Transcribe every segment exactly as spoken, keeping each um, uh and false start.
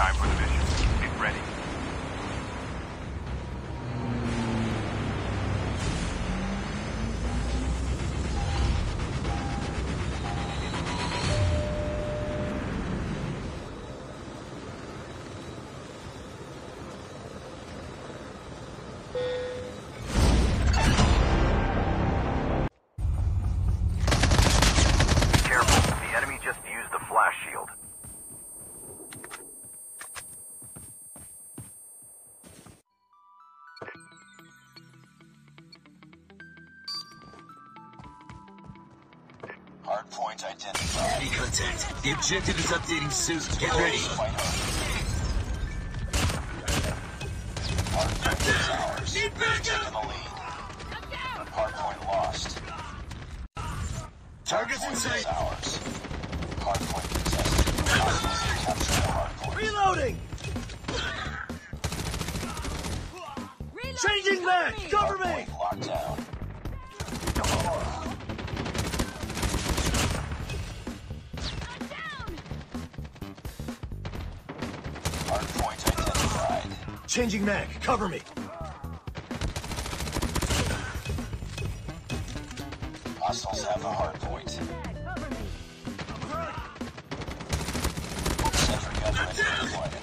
time for the mission. Be ready. Hardpoint identified. Enemy contact. The objective is updating soon. Get ready. Hardpoint is ours. We've taken the lead. Hardpoint lost. Targets in sight. Ours. Hardpoint contested. Hostiles captured the hardpoint. Reloading. Reloading. Changing back. Cover me. Locked down. Changing mag, cover me. Hostiles have a hard point.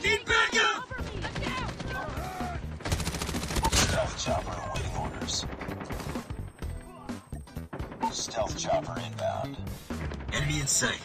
Need backup! Stealth chopper awaiting orders. Stealth chopper inbound. Enemy in sight.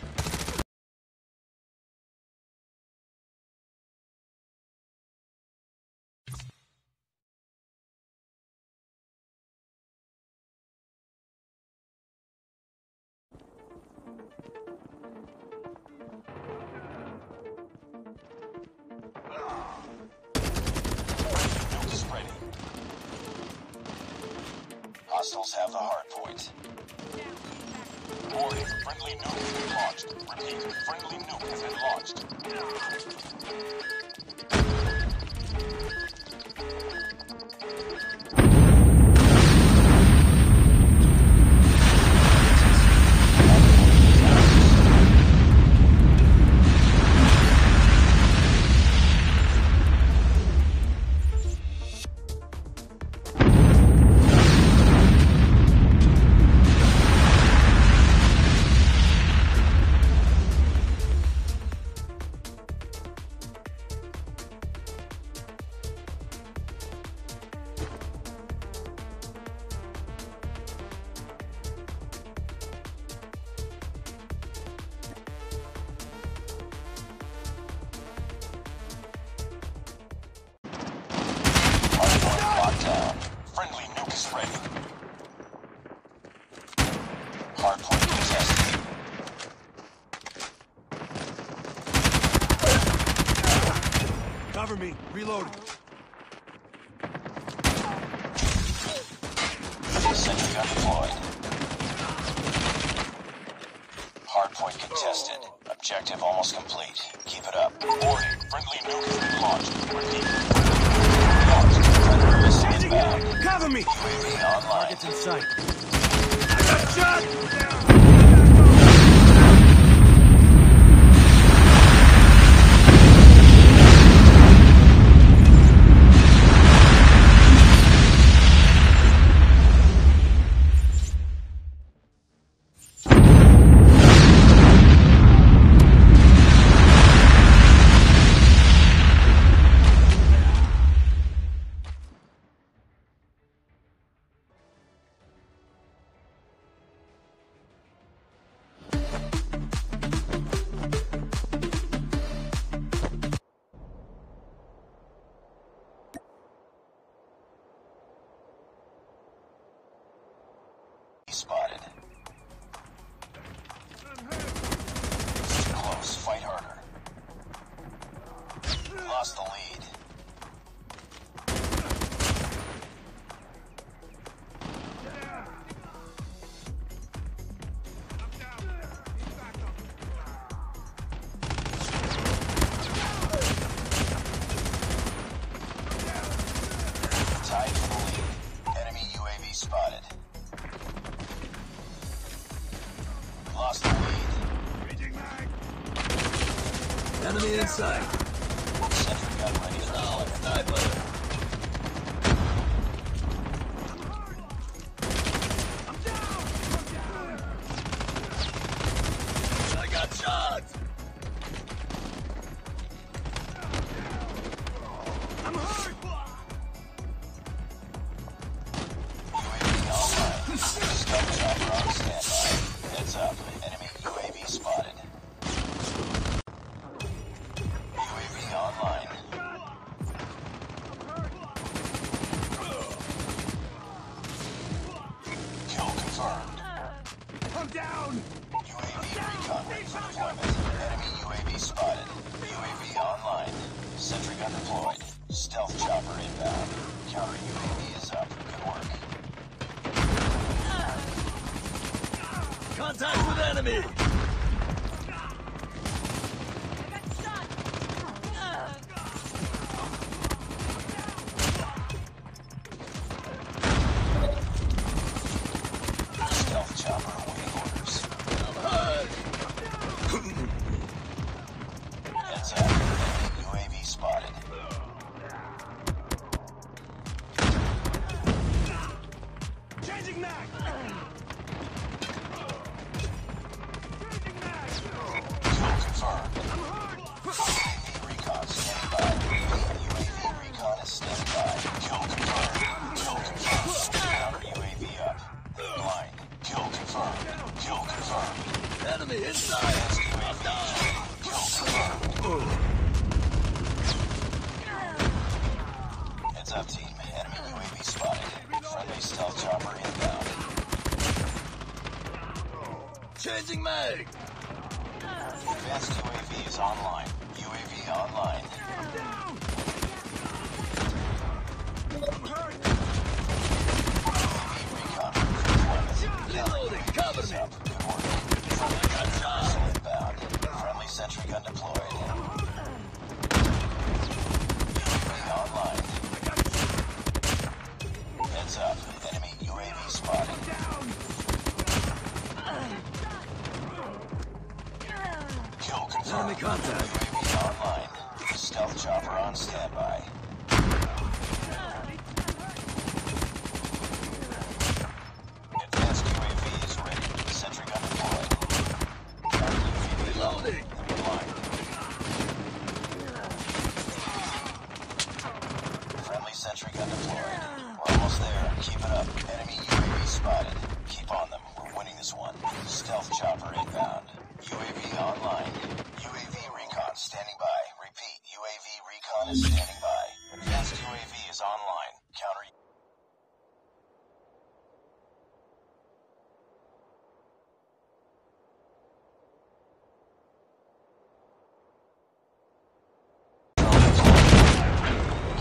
Hostiles have the hard point. Warning, friendly nuke has been launched. Repeat, friendly nuke has been launched. Cover me. Reloading. Sentry gun deployed. Hardpoint contested. Objective almost complete. Keep it up. Warning. Friendly nuke has been launched. Repeat. Launched. Predator missile inbound. Cover me. U A V online. Target's in sight. I got shot. Yeah. Spotted. Stay close, fight harder. Lost the lead. Tied for the lead. Enemy U A V spotted. Enemy inside.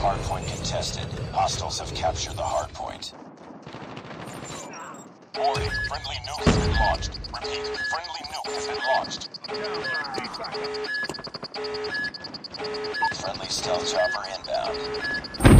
Hardpoint contested. Hostiles have captured the hardpoint. Warning, friendly nuke has been launched. Repeat, friendly nuke has been launched. Friendly stealth chopper inbound.